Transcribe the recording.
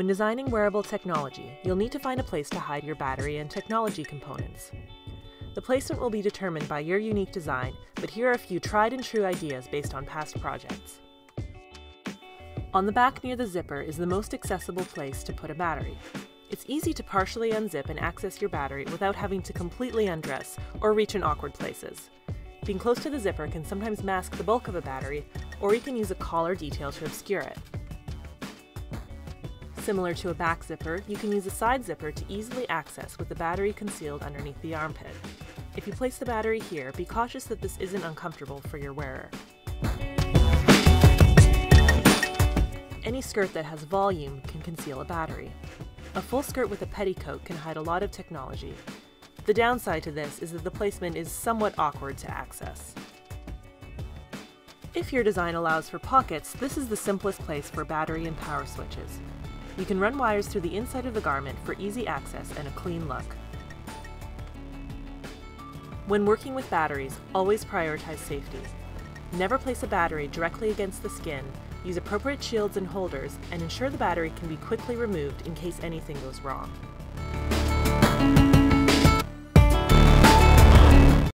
When designing wearable technology, you'll need to find a place to hide your battery and technology components. The placement will be determined by your unique design, but here are a few tried and true ideas based on past projects. On the back near the zipper is the most accessible place to put a battery. It's easy to partially unzip and access your battery without having to completely undress or reach in awkward places. Being close to the zipper can sometimes mask the bulk of a battery, or you can use a collar detail to obscure it. Similar to a back zipper, you can use a side zipper to easily access with the battery concealed underneath the armpit. If you place the battery here, be cautious that this isn't uncomfortable for your wearer. Any skirt that has volume can conceal a battery. A full skirt with a petticoat can hide a lot of technology. The downside to this is that the placement is somewhat awkward to access. If your design allows for pockets, this is the simplest place for battery and power switches. You can run wires through the inside of the garment for easy access and a clean look. When working with batteries, always prioritize safety. Never place a battery directly against the skin, use appropriate shields and holders, and ensure the battery can be quickly removed in case anything goes wrong.